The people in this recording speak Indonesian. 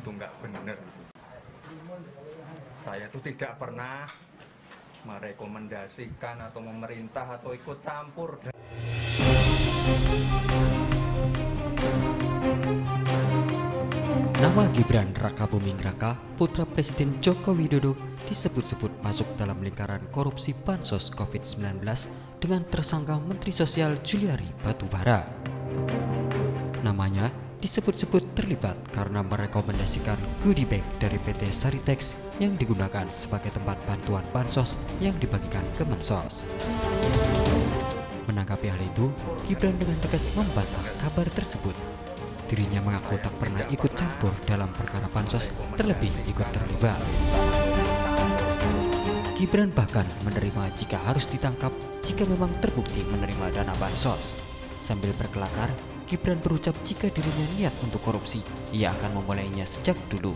itu nggak benar. Saya itu tidak pernah merekomendasikan atau memerintah atau ikut campur. Nama Gibran Rakabuming Raka, putra Presiden Joko Widodo, disebut-sebut masuk dalam lingkaran korupsi bansos COVID-19 dengan tersangka Menteri Sosial Juliari Batubara. Namanya disebut-sebut terlibat karena merekomendasikan goodie bag dari PT SariTeks yang digunakan sebagai tempat bantuan bansos yang dibagikan ke Mensos. Menanggapi hal itu, Gibran dengan tegas membantah kabar tersebut. Dirinya mengaku tak pernah ikut campur dalam perkara bansos, terlebih ikut terlibat. Gibran bahkan menerima jika harus ditangkap jika memang terbukti menerima dana bansos. Sambil berkelakar, Gibran berucap jika dirinya niat untuk korupsi, ia akan memulainya sejak dulu.